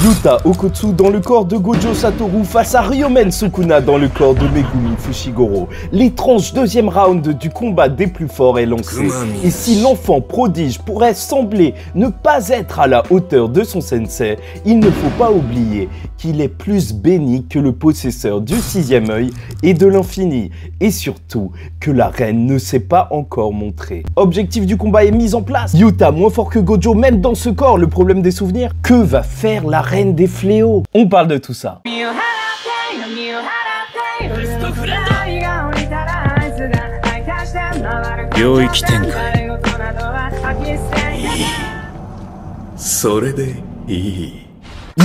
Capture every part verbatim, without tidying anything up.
Yuta Okotsu dans le corps de Gojo Satoru face à Ryomen Sukuna dans le corps de Megumi Fushiguro. L'étrange deuxième round du combat des plus forts est lancé. Et si l'enfant prodige pourrait sembler ne pas être à la hauteur de son sensei, il ne faut pas oublier qu'il est plus béni que le possesseur du sixième œil et de l'infini. Et surtout, que la reine ne s'est pas encore montrée. Objectif du combat est mis en place. Yuta moins fort que Gojo, même dans ce corps, le problème des souvenirs. Que va faire la reine des fléaux? On parle de tout ça.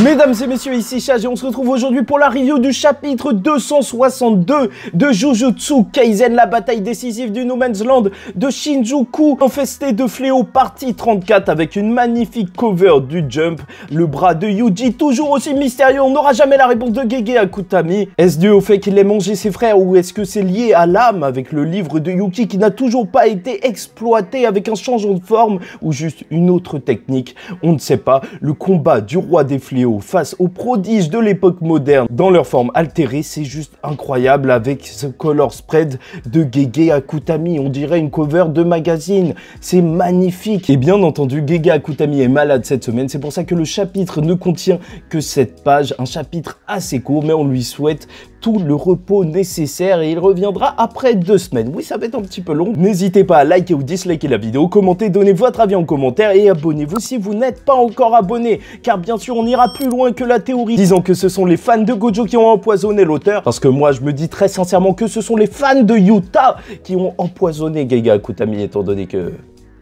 Mesdames et messieurs, ici Chage et on se retrouve aujourd'hui pour la review du chapitre deux cent soixante-deux de Jujutsu Kaisen, la bataille décisive du No Man's Land de Shinjuku, infesté de fléaux, partie trente-quatre, avec une magnifique cover du Jump, le bras de Yuji, toujours aussi mystérieux, on n'aura jamais la réponse de Gege Akutami. Est-ce dû au fait qu'il ait mangé ses frères ou est-ce que c'est lié à l'âme avec le livre de Yuki qui n'a toujours pas été exploité avec un changement de forme ou juste une autre technique? On ne sait pas. Le combat du roi des fléaux face aux prodiges de l'époque moderne dans leur forme altérée, c'est juste incroyable avec ce color spread de Gege Akutami, on dirait une cover de magazine, c'est magnifique. Et bien entendu, Gege Akutami est malade cette semaine, c'est pour ça que le chapitre ne contient que sept pages, un chapitre assez court, mais on lui souhaite tout le repos nécessaire et il reviendra après deux semaines. Oui, ça va être un petit peu long. N'hésitez pas à liker ou disliker la vidéo, commenter, donnez votre avis en commentaire et abonnez-vous si vous n'êtes pas encore abonné, car bien sûr on ira plus loin que la théorie, disant que ce sont les fans de Gojo qui ont empoisonné l'auteur, parce que moi je me dis très sincèrement que ce sont les fans de Yuta qui ont empoisonné Gege Akutami, étant donné que...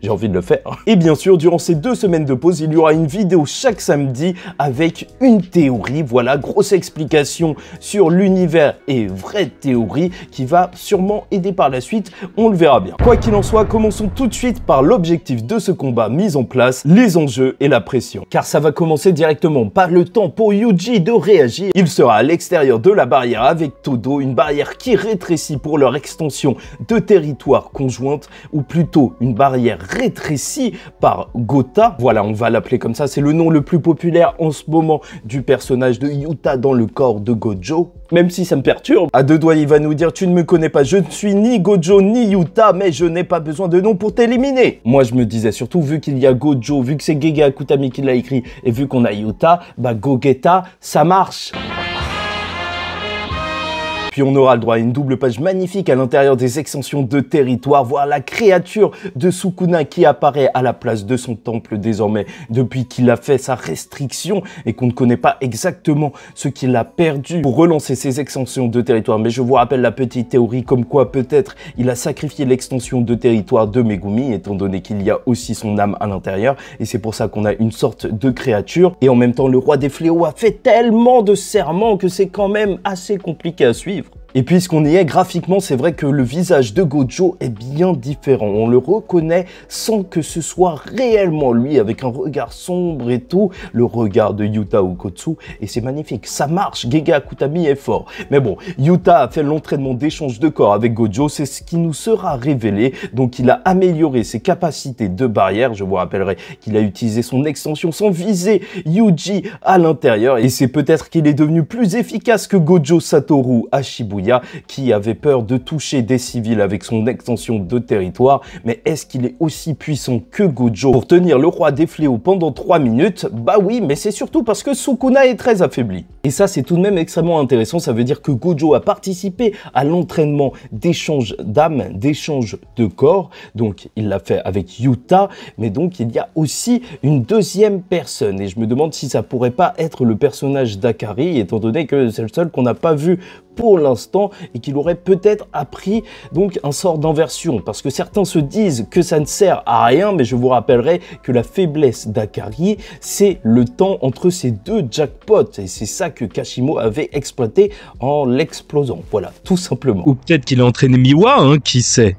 j'ai envie de le faire. Et bien sûr, durant ces deux semaines de pause, il y aura une vidéo chaque samedi avec une théorie. Voilà, grosse explication sur l'univers et vraie théorie qui va sûrement aider par la suite. On le verra bien. Quoi qu'il en soit, commençons tout de suite par l'objectif de ce combat mis en place, les enjeux et la pression. Car ça va commencer directement par le temps pour Yuji de réagir. Il sera à l'extérieur de la barrière avec Todo, une barrière qui rétrécit pour leur extension de territoire conjointe, ou plutôt une barrière rétréci par Gota. Voilà, on va l'appeler comme ça, c'est le nom le plus populaire en ce moment du personnage de Yuta dans le corps de Gojo. Même si ça me perturbe. À deux doigts, il va nous dire « Tu ne me connais pas, je ne suis ni Gojo ni Yuta, mais je n'ai pas besoin de nom pour t'éliminer. » Moi, je me disais surtout, vu qu'il y a Gojo, vu que c'est Gege Akutami qui l'a écrit, et vu qu'on a Yuta, bah Gogeta, ça marche. Puis on aura le droit à une double page magnifique à l'intérieur des extensions de territoire, voir la créature de Sukuna qui apparaît à la place de son temple désormais depuis qu'il a fait sa restriction et qu'on ne connaît pas exactement ce qu'il a perdu pour relancer ses extensions de territoire. Mais je vous rappelle la petite théorie comme quoi peut-être il a sacrifié l'extension de territoire de Megumi, étant donné qu'il y a aussi son âme à l'intérieur, et c'est pour ça qu'on a une sorte de créature. Et en même temps, le roi des fléaux a fait tellement de serments que c'est quand même assez compliqué à suivre. Et puisqu'on y est, graphiquement, c'est vrai que le visage de Gojo est bien différent. On le reconnaît sans que ce soit réellement lui, avec un regard sombre et tout, le regard de Yuta Okotsu, et c'est magnifique. Ça marche, Gege Akutami est fort. Mais bon, Yuta a fait l'entraînement d'échange de corps avec Gojo, c'est ce qui nous sera révélé. Donc il a amélioré ses capacités de barrière. Je vous rappellerai qu'il a utilisé son extension sans viser Yuji à l'intérieur, et c'est peut-être qu'il est devenu plus efficace que Gojo Satoru à Shibuya, qui avait peur de toucher des civils avec son extension de territoire. Mais est-ce qu'il est aussi puissant que Gojo pour tenir le roi des fléaux pendant trois minutes? Bah oui, mais c'est surtout parce que Sukuna est très affaibli. Et ça, c'est tout de même extrêmement intéressant. Ça veut dire que Gojo a participé à l'entraînement d'échange d'âme, d'échange de corps. Donc, il l'a fait avec Yuta, mais donc il y a aussi une deuxième personne. Et je me demande si ça pourrait pas être le personnage d'Akari, étant donné que c'est le seul qu'on n'a pas vu pour l'instant et qu'il aurait peut-être appris donc un sort d'inversion, parce que certains se disent que ça ne sert à rien, mais je vous rappellerai que la faiblesse d'Akari, c'est le temps entre ces deux jackpots, et c'est ça que Kashimo avait exploité en l'explosant, voilà, tout simplement. Ou peut-être qu'il a entraîné Miwa, hein, qui sait.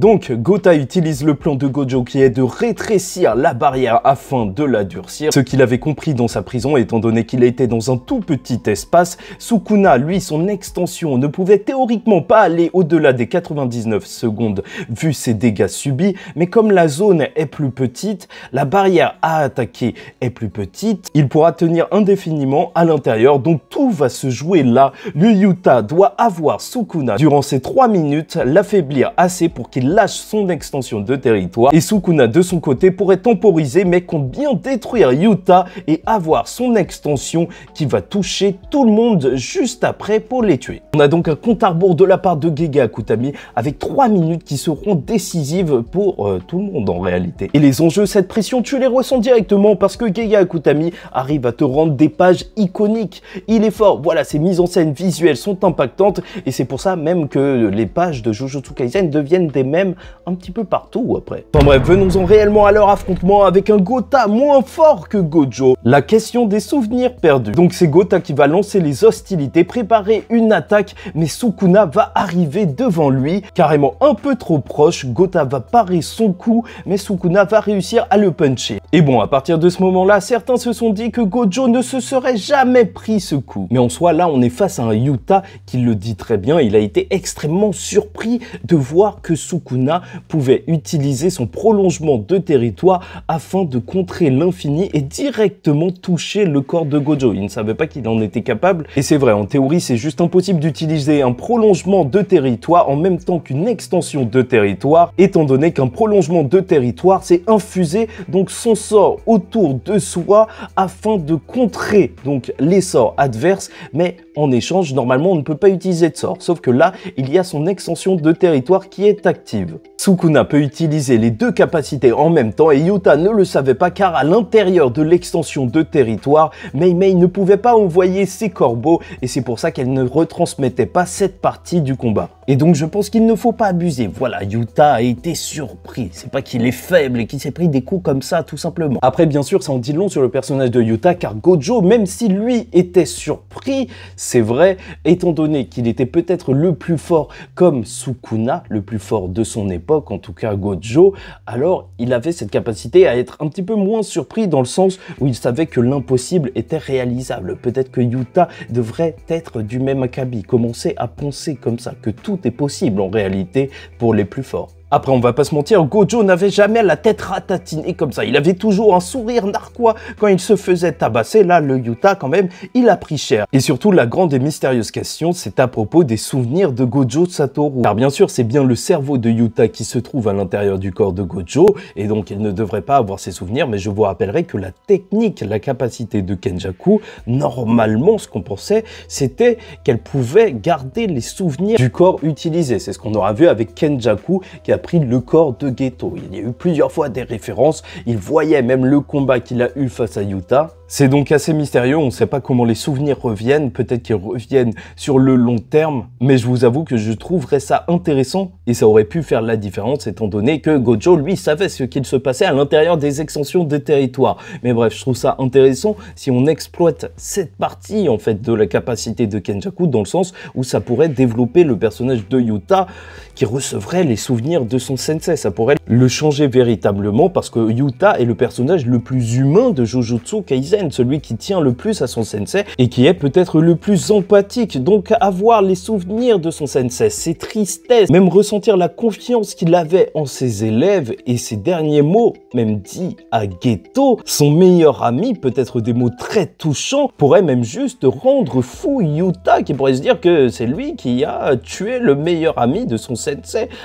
Donc Gotha utilise le plan de Gojo qui est de rétrécir la barrière afin de la durcir, ce qu'il avait compris dans sa prison étant donné qu'il était dans un tout petit espace. Sukuna, lui, son extension ne pouvait théoriquement pas aller au-delà des quatre-vingt-dix-neuf secondes vu ses dégâts subis, mais comme la zone est plus petite, la barrière à attaquer est plus petite, il pourra tenir indéfiniment à l'intérieur, donc tout va se jouer là. Le Yuta doit avoir Sukuna durant ces trois minutes, l'affaiblir assez pour qu'il lâche son extension de territoire, et Sukuna de son côté pourrait temporiser mais compte bien détruire Yuta et avoir son extension qui va toucher tout le monde juste après pour les tuer. On a donc un compte à rebours de la part de Gege Akutami avec trois minutes qui seront décisives pour euh, tout le monde en réalité. Et les enjeux, cette pression tu les ressens directement parce que Gege Akutami arrive à te rendre des pages iconiques. Il est fort, voilà, ses mises en scène visuelles sont impactantes et c'est pour ça même que les pages de Jujutsu Kaisen deviennent des mèmes un petit peu partout après. Enfin bref, venons-en réellement à leur affrontement avec un Gotha moins fort que Gojo. La question des souvenirs perdus. Donc c'est Gotha qui va lancer les hostilités, préparer une attaque, mais Sukuna va arriver devant lui, carrément un peu trop proche. Gotha va parer son coup, mais Sukuna va réussir à le puncher. Et bon, à partir de ce moment-là, certains se sont dit que Gojo ne se serait jamais pris ce coup. Mais en soi, là, on est face à un Yuta qui le dit très bien. Il a été extrêmement surpris de voir que Sukuna pouvait utiliser son prolongement de territoire afin de contrer l'infini et directement toucher le corps de Gojo. Il ne savait pas qu'il en était capable. Et c'est vrai, en théorie, c'est juste impossible d'utiliser un prolongement de territoire en même temps qu'une extension de territoire, étant donné qu'un prolongement de territoire, c'est infuser donc son sort autour de soi afin de contrer donc les sorts adverses, mais en échange, normalement, on ne peut pas utiliser de sort, sauf que là, il y a son extension de territoire qui est active. Sukuna peut utiliser les deux capacités en même temps et Yuta ne le savait pas car à l'intérieur de l'extension de territoire, Mei-Mei ne pouvait pas envoyer ses corbeaux et c'est pour ça qu'elle ne retransmettait pas cette partie du combat. Et donc je pense qu'il ne faut pas abuser. Voilà, Yuta a été surpris. C'est pas qu'il est faible et qu'il s'est pris des coups comme ça tout simplement. Après bien sûr, ça en dit long sur le personnage de Yuta car Gojo, même si lui était surpris, c'est vrai, étant donné qu'il était peut-être le plus fort comme Sukuna, le plus fort de son époque, en tout cas Gojo, alors il avait cette capacité à être un petit peu moins surpris dans le sens où il savait que l'impossible était réalisable. Peut-être que Yuta devrait être du même acabit, commencer à penser comme ça, que tout est possible en réalité pour les plus forts. Après, on va pas se mentir, Gojo n'avait jamais la tête ratatinée comme ça. Il avait toujours un sourire narquois quand il se faisait tabasser. Là, le Yuta, quand même, il a pris cher. Et surtout, la grande et mystérieuse question, c'est à propos des souvenirs de Gojo Satoru. Car bien sûr, c'est bien le cerveau de Yuta qui se trouve à l'intérieur du corps de Gojo, et donc il ne devrait pas avoir ses souvenirs, mais je vous rappellerai que la technique, la capacité de Kenjaku, normalement, ce qu'on pensait, c'était qu'elle pouvait garder les souvenirs du corps utilisé. C'est ce qu'on aura vu avec Kenjaku, qui a pris le corps de Geto. Il y a eu plusieurs fois des références, il voyait même le combat qu'il a eu face à Yuta. C'est donc assez mystérieux, on ne sait pas comment les souvenirs reviennent, peut-être qu'ils reviennent sur le long terme, mais je vous avoue que je trouverais ça intéressant et ça aurait pu faire la différence étant donné que Gojo, lui, savait ce qu'il se passait à l'intérieur des extensions de territoire. Mais bref, je trouve ça intéressant si on exploite cette partie en fait de la capacité de Kenjaku dans le sens où ça pourrait développer le personnage de Yuta qui recevrait les souvenirs de son sensei, ça pourrait le changer véritablement parce que Yuta est le personnage le plus humain de Jujutsu Kaisen, celui qui tient le plus à son sensei et qui est peut-être le plus empathique. Donc avoir les souvenirs de son sensei, ses tristesses, même ressentir la confiance qu'il avait en ses élèves et ses derniers mots, même dit à Geto, son meilleur ami, peut-être des mots très touchants, pourraient même juste rendre fou Yuta qui pourrait se dire que c'est lui qui a tué le meilleur ami de son sensei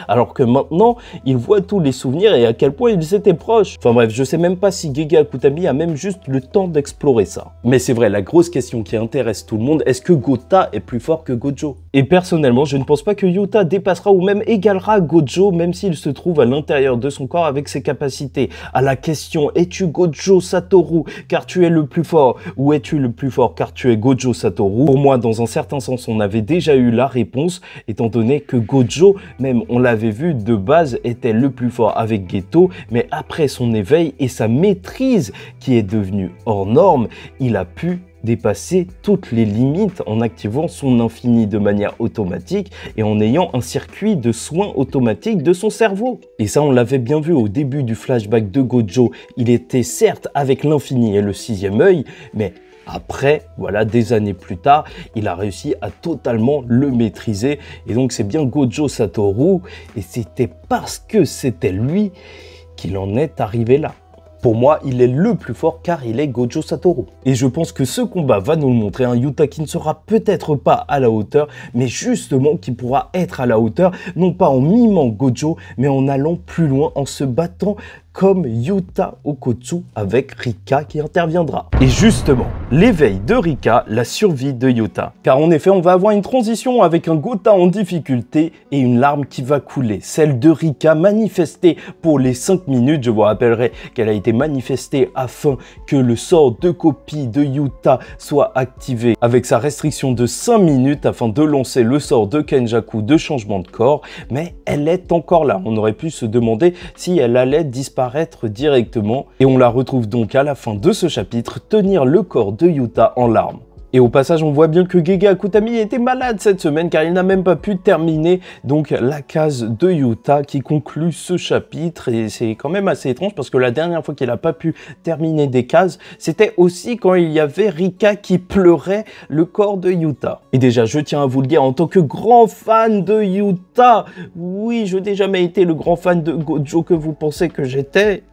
alors que maintenant Non, il voit tous les souvenirs et à quel point ils étaient proches. Enfin bref, je sais même pas si Gege Akutami a même juste le temps d'explorer ça. Mais c'est vrai, la grosse question qui intéresse tout le monde, est-ce que Gotha est plus fort que Gojo? Et personnellement, je ne pense pas que Yuta dépassera ou même égalera Gojo, même s'il se trouve à l'intérieur de son corps avec ses capacités. À la question, es-tu Gojo Satoru car tu es le plus fort ou es-tu le plus fort car tu es Gojo Satoru? Pour moi, dans un certain sens, on avait déjà eu la réponse, étant donné que Gojo, même on l'avait vu de base, était le plus fort avec Geto, mais après son éveil et sa maîtrise qui est devenue hors norme, il a pu dépasser toutes les limites en activant son infini de manière automatique et en ayant un circuit de soins automatique de son cerveau. Et ça, on l'avait bien vu au début du flashback de Gojo, il était certes avec l'infini et le sixième œil, mais après, voilà, des années plus tard, il a réussi à totalement le maîtriser. Et donc c'est bien Gojo Satoru, et c'était parce que c'était lui qu'il en est arrivé là. Pour moi, il est le plus fort car il est Gojo Satoru. Et je pense que ce combat va nous le montrer, un Yuta qui ne sera peut-être pas à la hauteur, mais justement qui pourra être à la hauteur, non pas en mimant Gojo, mais en allant plus loin, en se battant comme Yuta Okotsu avec Rika qui interviendra. Et justement, l'éveil de Rika, la survie de Yuta. Car en effet, on va avoir une transition avec un Gota en difficulté et une larme qui va couler. Celle de Rika manifestée pour les cinq minutes. Je vous rappellerai qu'elle a été manifestée afin que le sort de copie de Yuta soit activé avec sa restriction de cinq minutes afin de lancer le sort de Kenjaku de changement de corps. Mais elle est encore là. On aurait pu se demander si elle allait disparaître directement, et on la retrouve donc à la fin de ce chapitre tenir le corps de Yuta en larmes. Et au passage, on voit bien que Gege Akutami était malade cette semaine car il n'a même pas pu terminer donc la case de Yuta qui conclut ce chapitre, et c'est quand même assez étrange parce que la dernière fois qu'il n'a pas pu terminer des cases, c'était aussi quand il y avait Rika qui pleurait le corps de Yuta. Et déjà, je tiens à vous le dire en tant que grand fan de Yuta, oui, je n'ai jamais été le grand fan de Gojo que vous pensez que j'étais.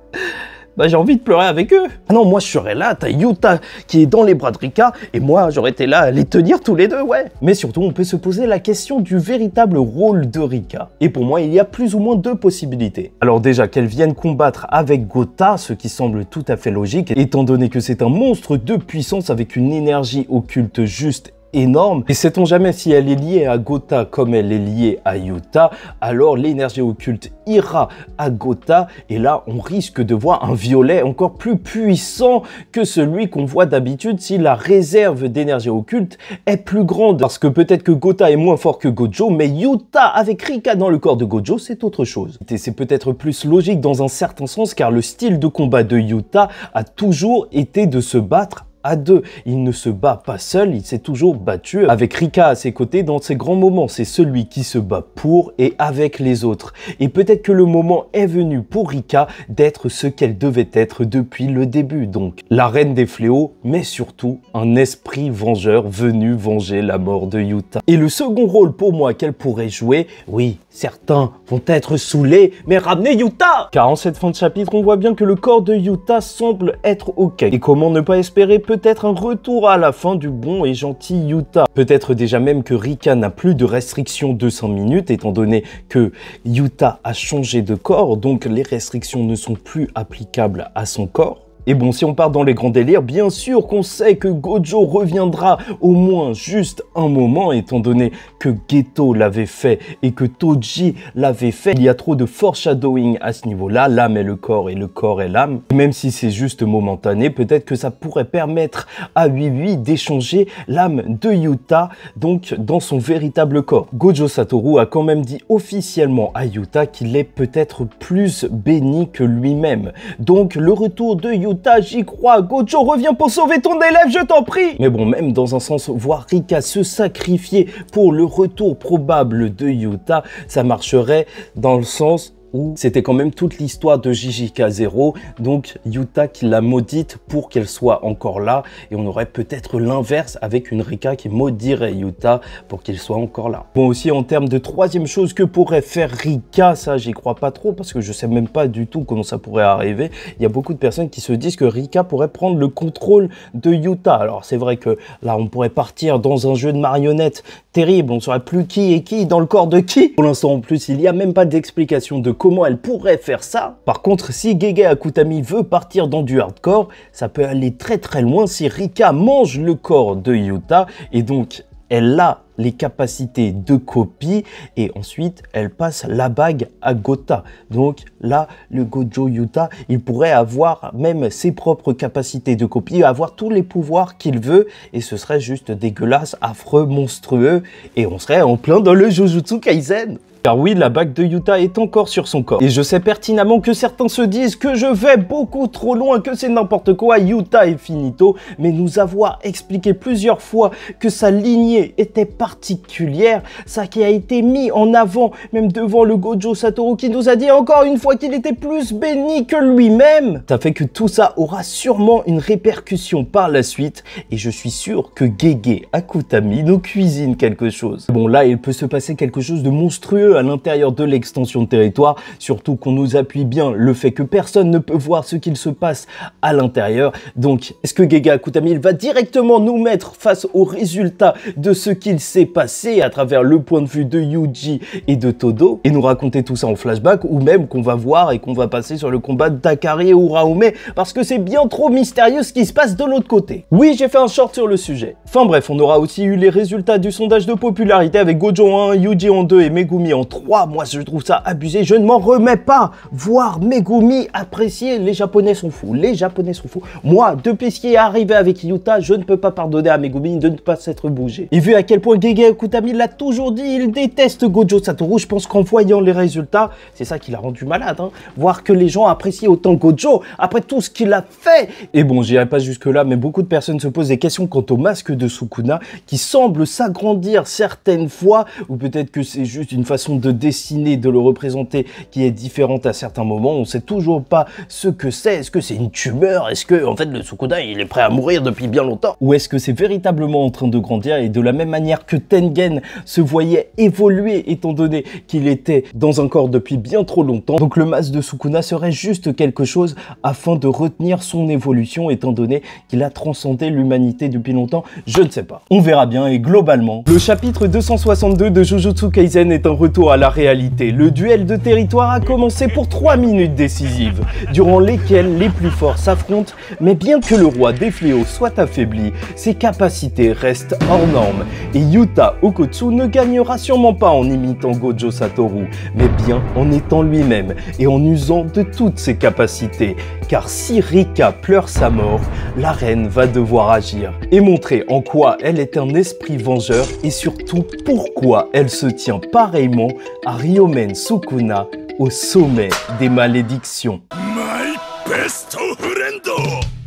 Bah, j'ai envie de pleurer avec eux. Ah non, moi je serais là, t'as Yuta qui est dans les bras de Rika, et moi j'aurais été là à les tenir tous les deux, ouais. Mais surtout, on peut se poser la question du véritable rôle de Rika. Et pour moi, il y a plus ou moins deux possibilités. Alors déjà, qu'elle vienne combattre avec Gota, ce qui semble tout à fait logique, étant donné que c'est un monstre de puissance avec une énergie occulte juste énorme, et sait-on jamais si elle est liée à Gota comme elle est liée à Yuta, alors l'énergie occulte ira à Gota, et là on risque de voir un violet encore plus puissant que celui qu'on voit d'habitude si la réserve d'énergie occulte est plus grande, parce que peut-être que Gota est moins fort que Gojo, mais Yuta avec Rika dans le corps de Gojo, c'est autre chose. Et c'est peut-être plus logique dans un certain sens, car le style de combat de Yuta a toujours été de se battre à deux. Il ne se bat pas seul, il s'est toujours battu avec Rika à ses côtés dans ses grands moments. C'est celui qui se bat pour et avec les autres. Et peut-être que le moment est venu pour Rika d'être ce qu'elle devait être depuis le début. Donc, la reine des fléaux, mais surtout un esprit vengeur venu venger la mort de Yuta. Et le second rôle pour moi qu'elle pourrait jouer, oui, certains vont être saoulés, mais ramenez Yuta! Car en cette fin de chapitre, on voit bien que le corps de Yuta semble être ok. Et comment ne pas espérer peut-être un retour à la fin du bon et gentil Yuta. Peut-être déjà même que Rika n'a plus de restrictions de cinq minutes, étant donné que Yuta a changé de corps, donc les restrictions ne sont plus applicables à son corps. Et bon, si on part dans les grands délires, bien sûr qu'on sait que Gojo reviendra au moins juste un moment, étant donné que Geto l'avait fait et que Toji l'avait fait. Il y a trop de foreshadowing à ce niveau-là. L'âme est le corps et le corps est l'âme. Même si c'est juste momentané, peut-être que ça pourrait permettre à Ui Ui d'échanger l'âme de Yuta, donc dans son véritable corps. Gojo Satoru a quand même dit officiellement à Yuta qu'il est peut-être plus béni que lui-même. Donc le retour de Yuta, j'y crois, Gojo, reviens pour sauver ton élève, je t'en prie. Mais bon, même dans un sens, voir Rika se sacrifier pour le retour probable de Yuta, ça marcherait dans le sens où c'était quand même toute l'histoire de J J K zéro, donc Yuta qui l'a maudite pour qu'elle soit encore là, et on aurait peut-être l'inverse avec une Rika qui maudirait Yuta pour qu'il soit encore là. Bon, aussi en termes de troisième chose que pourrait faire Rika, ça j'y crois pas trop parce que je sais même pas du tout comment ça pourrait arriver. Il y a beaucoup de personnes qui se disent que Rika pourrait prendre le contrôle de Yuta. Alors c'est vrai que là on pourrait partir dans un jeu de marionnettes terrible, on ne saurait plus qui est qui dans le corps de qui. Pour l'instant en plus, il n'y a même pas d'explication de comment elle pourrait faire ça. Par contre, si Gege Akutami veut partir dans du hardcore, ça peut aller très très loin si Rika mange le corps de Yuta, et donc elle a les capacités de copie, et ensuite elle passe la bague à Gota. Donc là, le Gojo Yuta, il pourrait avoir même ses propres capacités de copie, avoir tous les pouvoirs qu'il veut, et ce serait juste dégueulasse, affreux, monstrueux, et on serait en plein dans le Jujutsu Kaisen. Car oui, la bague de Yuta est encore sur son corps. Et je sais pertinemment que certains se disent que je vais beaucoup trop loin, que c'est n'importe quoi, Yuta est finito, mais nous avoir expliqué plusieurs fois que sa lignée était particulière, ça qui a été mis en avant, même devant le Gojo Satoru qui nous a dit encore une fois qu'il était plus béni que lui-même. Ça fait que tout ça aura sûrement une répercussion par la suite, et je suis sûr que Gege Akutami nous cuisine quelque chose. Bon, là, il peut se passer quelque chose de monstrueux à l'intérieur de l'extension de territoire, surtout qu'on nous appuie bien le fait que personne ne peut voir ce qu'il se passe à l'intérieur. Donc, est-ce que Gege Akutami il va directement nous mettre face au résultat de ce qu'il s'est passé à travers le point de vue de Yuji et de Todo, et nous raconter tout ça en flashback, ou même qu'on va voir et qu'on va passer sur le combat d'Akari et Uraume, parce que c'est bien trop mystérieux ce qui se passe de l'autre côté. Oui, j'ai fait un short sur le sujet. Enfin bref, on aura aussi eu les résultats du sondage de popularité avec Gojo en un, Yuji en deux et Megumi en trois, moi je trouve ça abusé, je ne m'en remets pas. Voir Megumi apprécier, les japonais sont fous, les japonais sont fous. Moi, depuis ce qui est arrivé avec Yuta, je ne peux pas pardonner à Megumi de ne pas s'être bougé. Et vu à quel point Gege Akutami l'a toujours dit, il déteste Gojo Satoru, je pense qu'en voyant les résultats, c'est ça qui l'a rendu malade, hein. Voir que les gens apprécient autant Gojo, après tout ce qu'il a fait. Et bon, j'irai pas jusque là, mais beaucoup de personnes se posent des questions quant au masque de Sukuna, qui semble s'agrandir certaines fois, ou peut-être que c'est juste une façon de dessiner, de le représenter qui est différente à certains moments. On sait toujours pas ce que c'est. Est-ce que c'est une tumeur? Est-ce que en fait le Sukuna il est prêt à mourir depuis bien longtemps? Ou est-ce que c'est véritablement en train de grandir? Et de la même manière que Tengen se voyait évoluer étant donné qu'il était dans un corps depuis bien trop longtemps, donc le masque de Sukuna serait juste quelque chose afin de retenir son évolution étant donné qu'il a transcendé l'humanité depuis longtemps. Je ne sais pas. On verra bien. Et globalement, le chapitre deux cent soixante-deux de Jujutsu Kaisen est un retour à la réalité. Le duel de territoire a commencé pour trois minutes décisives, durant lesquelles les plus forts s'affrontent, mais bien que le roi des fléaux soit affaibli, ses capacités restent hors normes, et Yuta Okotsu ne gagnera sûrement pas en imitant Gojo Satoru, mais bien en étant lui-même, et en usant de toutes ses capacités, car si Rika pleure sa mort, la reine va devoir agir, et montrer en quoi elle est un esprit vengeur, et surtout pourquoi elle se tient pareillement à Ryomen Sukuna au sommet des malédictions. My best friend.